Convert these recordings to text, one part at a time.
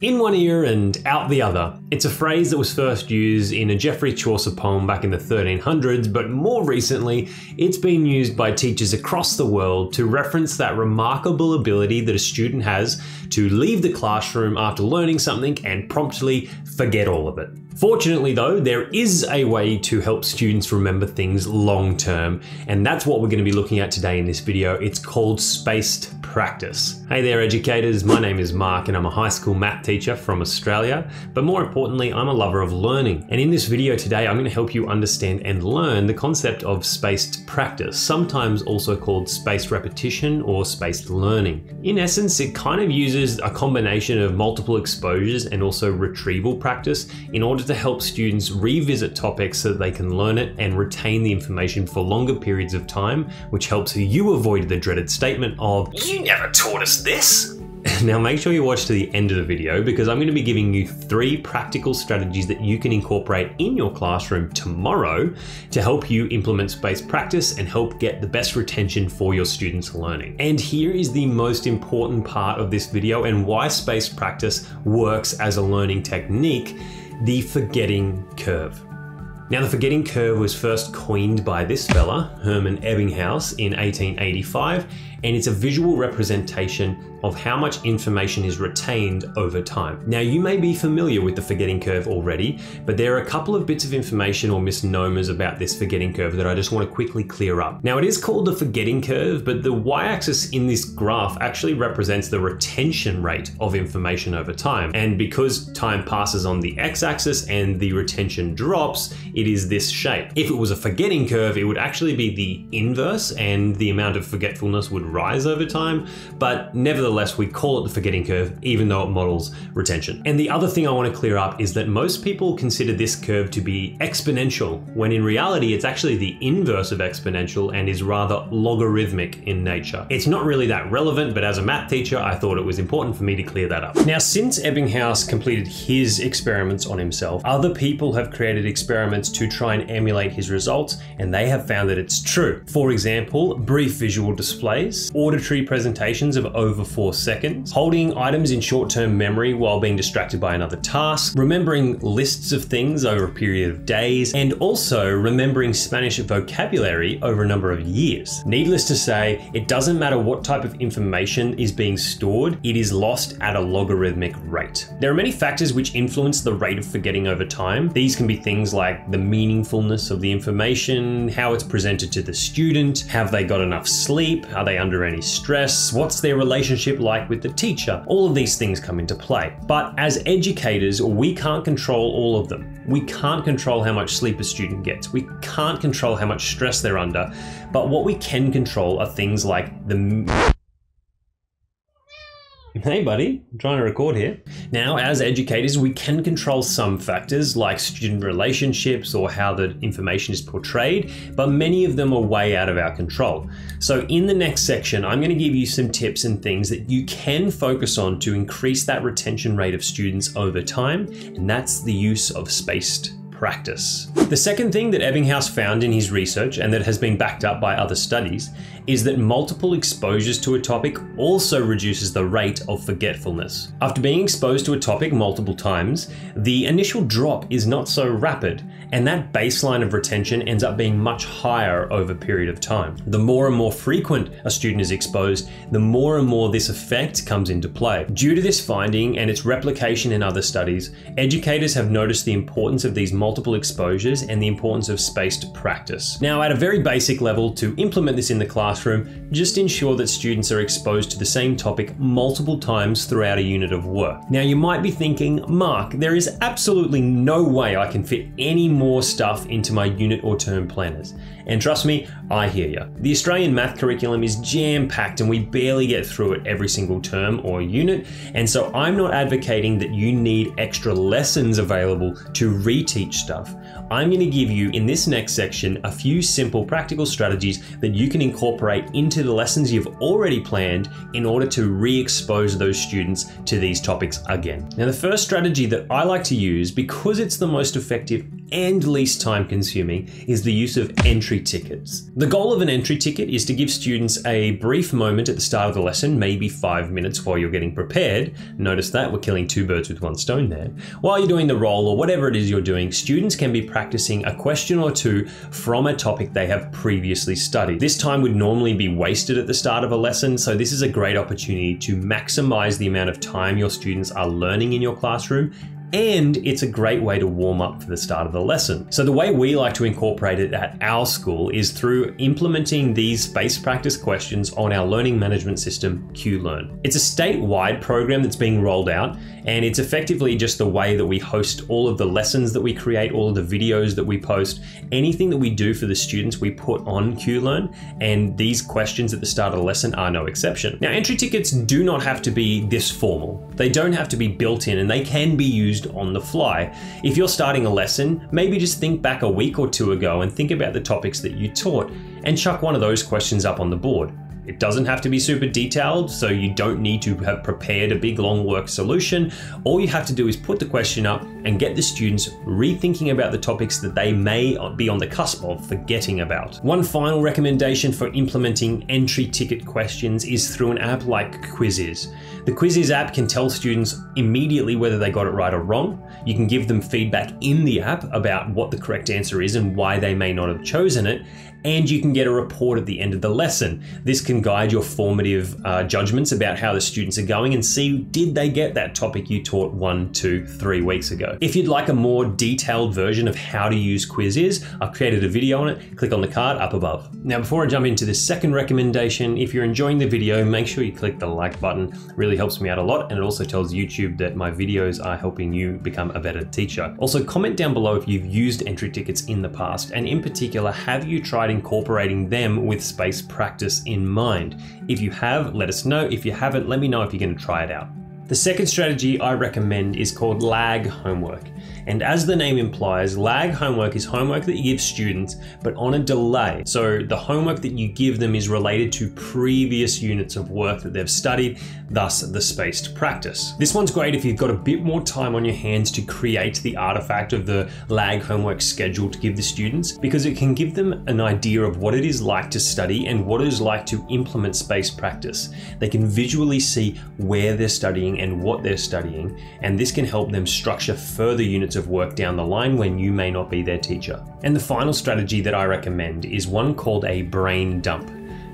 In one ear and out the other. It's a phrase that was first used in a Geoffrey Chaucer poem back in the 1300s, but more recently, it's been used by teachers across the world to reference that remarkable ability that a student has to leave the classroom after learning something and promptly forget all of it. Fortunately though, there is a way to help students remember things long term, and that's what we're going to be looking at today in this video. It's called spaced practice. Hey there educators, my name is Mark and I'm a high school math teacher from Australia, but more importantly, I'm a lover of learning. And in this video today, I'm going to help you understand and learn the concept of spaced practice, sometimes also called spaced repetition or spaced learning. In essence, it kind of uses a combination of multiple exposures and also retrieval practice in order to help students revisit topics so that they can learn it and retain the information for longer periods of time, which helps you avoid the dreaded statement of, "You never taught us this." Now make sure you watch to the end of the video because I'm going to be giving you 3 practical strategies that you can incorporate in your classroom tomorrow to help you implement spaced practice and help get the best retention for your students' learning. And here is the most important part of this video and why spaced practice works as a learning technique: the forgetting curve. Now, the forgetting curve was first coined by this fella, Hermann Ebbinghaus, in 1885, and it's a visual representation of how much information is retained over time. Now, you may be familiar with the forgetting curve already, but there are a couple of bits of information or misnomers about this forgetting curve that I just want to quickly clear up. Now, it is called the forgetting curve, but the y-axis in this graph actually represents the retention rate of information over time. And because time passes on the x-axis and the retention drops, it is this shape. If it was a forgetting curve, it would actually be the inverse and the amount of forgetfulness would rise over time. But nevertheless, we call it the forgetting curve, even though it models retention. And the other thing I want to clear up is that most people consider this curve to be exponential, when in reality, it's actually the inverse of exponential and is rather logarithmic in nature. It's not really that relevant, but as a math teacher, I thought it was important for me to clear that up. Now, since Ebbinghaus completed his experiments on himself, other people have created experiments to try and emulate his results, and they have found that it's true. For example, brief visual displays, auditory presentations of over 4 seconds, holding items in short-term memory while being distracted by another task, remembering lists of things over a period of days, and also remembering Spanish vocabulary over a number of years. Needless to say, it doesn't matter what type of information is being stored, it is lost at a logarithmic rate. There are many factors which influence the rate of forgetting over time. These can be things like the meaningfulness of the information, how it's presented to the student, have they got enough sleep, are they under any stress, what's their relationship like with the teacher. All of these things come into play. But as educators, we can't control all of them. We can't control how much sleep a student gets. We can't control how much stress they're under. But what we can control are things like the... Hey buddy, I'm trying to record here. Now, as educators, we can control some factors like student relationships or how the information is portrayed, but many of them are way out of our control. So in the next section, I'm going to give you some tips and things that you can focus on to increase that retention rate of students over time, and that's the use of spaced practice. The second thing that Ebbinghaus found in his research, and that has been backed up by other studies, is that multiple exposures to a topic also reduces the rate of forgetfulness. After being exposed to a topic multiple times, the initial drop is not so rapid, and that baseline of retention ends up being much higher over a period of time. The more and more frequent a student is exposed, the more and more this effect comes into play. Due to this finding and its replication in other studies, educators have noticed the importance of these multiple exposures and the importance of spaced practice. Now, at a very basic level, to implement this in the classroom, just ensure that students are exposed to the same topic multiple times throughout a unit of work. Now, you might be thinking, Mark, there is absolutely no way I can fit any more stuff into my unit or term planners. And trust me, I hear you. The Australian math curriculum is jam-packed and we barely get through it every single term or unit. And so I'm not advocating that you need extra lessons available to reteach stuff. I'm going to give you in this next section a few simple practical strategies that you can incorporate incorporate into the lessons you've already planned in order to re-expose those students to these topics again. Now, the first strategy that I like to use, because it's the most effective and least time consuming, is the use of entry tickets. The goal of an entry ticket is to give students a brief moment at the start of the lesson, maybe 5 minutes while you're getting prepared. Notice that we're killing two birds with one stone there. While you're doing the role or whatever it is you're doing, students can be practicing a question or two from a topic they have previously studied. This time would normally be wasted at the start of a lesson, so this is a great opportunity to maximize the amount of time your students are learning in your classroom, and it's a great way to warm up for the start of the lesson. So the way we like to incorporate it at our school is through implementing these spaced practice questions on our learning management system, Q-Learn. It's a statewide program that's being rolled out, and it's effectively just the way that we host all of the lessons that we create, all of the videos that we post, anything that we do for the students we put on Q-Learn, and these questions at the start of the lesson are no exception. Now, entry tickets do not have to be this formal. They don't have to be built in, and they can be used on the fly. If you're starting a lesson, maybe just think back a week or two ago and think about the topics that you taught and chuck one of those questions up on the board. It doesn't have to be super detailed, so you don't need to have prepared a big long work solution. All you have to do is put the question up and get the students rethinking about the topics that they may be on the cusp of forgetting about. One final recommendation for implementing entry ticket questions is through an app like Quizizz. The Quizizz app can tell students immediately whether they got it right or wrong. You can give them feedback in the app about what the correct answer is and why they may not have chosen it, and you can get a report at the end of the lesson. This can guide your formative judgments about how the students are going and see, did they get that topic you taught 1, 2, 3 weeks ago? If you'd like a more detailed version of how to use Quizizz, I've created a video on it. Click on the card up above. Now, before I jump into the second recommendation, if you're enjoying the video, make sure you click the like button. It really helps me out a lot, and it also tells YouTube that my videos are helping you become a better teacher. Also, comment down below if you've used entry tickets in the past, and in particular, have you tried incorporating them with spaced practice in mind? If you have, let us know. If you haven't, let me know if you're going to try it out. The second strategy I recommend is called Lag Homework. And as the name implies, lag homework is homework that you give students, but on a delay. So the homework that you give them is related to previous units of work that they've studied, thus the spaced practice. This one's great if you've got a bit more time on your hands to create the artifact of the lag homework schedule to give the students, because it can give them an idea of what it is like to study and what it is like to implement spaced practice. They can visually see where they're studying and what they're studying, and this can help them structure further units of work down the line when you may not be their teacher. And the final strategy that I recommend is one called a brain dump.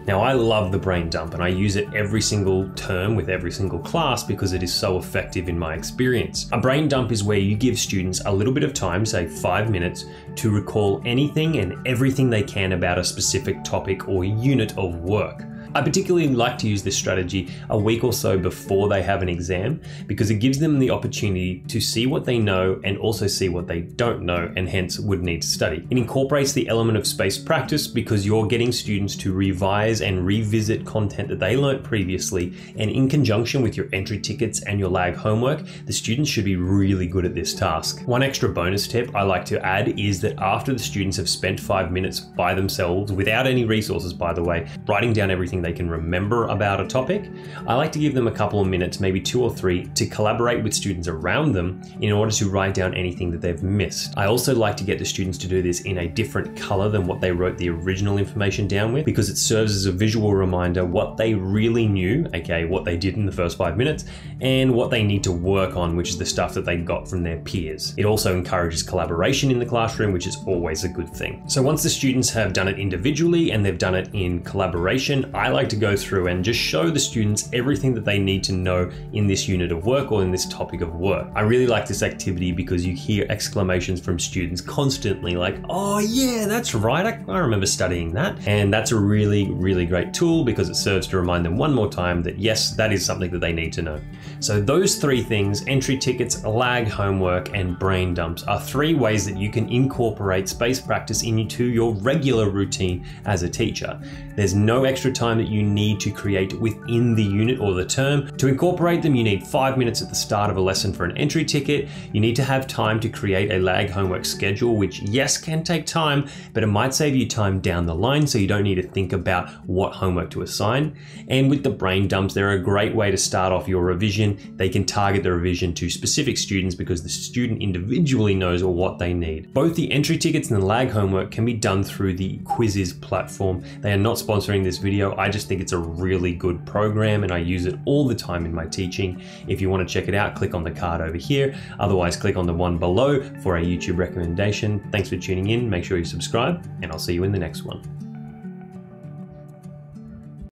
Now, I love the brain dump, and I use it every single term with every single class because it is so effective in my experience. A brain dump is where you give students a little bit of time, say 5 minutes, to recall anything and everything they can about a specific topic or unit of work. I particularly like to use this strategy a week or so before they have an exam, because it gives them the opportunity to see what they know and also see what they don't know, and hence would need to study. It incorporates the element of spaced practice because you're getting students to revise and revisit content that they learnt previously, and in conjunction with your entry tickets and your lag homework, the students should be really good at this task. One extra bonus tip I like to add is that after the students have spent 5 minutes by themselves, without any resources by the way, writing down everything they can remember about a topic, I like to give them a couple of minutes, maybe 2 or 3, to collaborate with students around them in order to write down anything that they've missed. I also like to get the students to do this in a different color than what they wrote the original information down with, because it serves as a visual reminder what they really knew, aka what they did in the first 5 minutes, and what they need to work on, which is the stuff that they got from their peers. It also encourages collaboration in the classroom, which is always a good thing. So once the students have done it individually and they've done it in collaboration, I like to go through and just show the students everything that they need to know in this unit of work or in this topic of work. I really like this activity because you hear exclamations from students constantly like, oh yeah, that's right, I remember studying that. And that's a really, really great tool because it serves to remind them one more time that yes, that is something that they need to know. So those three things, entry tickets, lag homework, and brain dumps, are three ways that you can incorporate space practice into your regular routine as a teacher. There's no extra time that you need to create within the unit or the term. To incorporate them, you need 5 minutes at the start of a lesson for an entry ticket. You need to have time to create a lag homework schedule, which yes, can take time, but it might save you time down the line, so you don't need to think about what homework to assign. And with the brain dumps, they're a great way to start off your revision. They can target the revision to specific students because the student individually knows what they need. Both the entry tickets and the lag homework can be done through the Quizizz platform. They are not sponsoring this video. I just think it's a really good program and I use it all the time in my teaching. If you want to check it out, click on the card over here. Otherwise, click on the one below for a YouTube recommendation. Thanks for tuning in. Make sure you subscribe and I'll see you in the next one.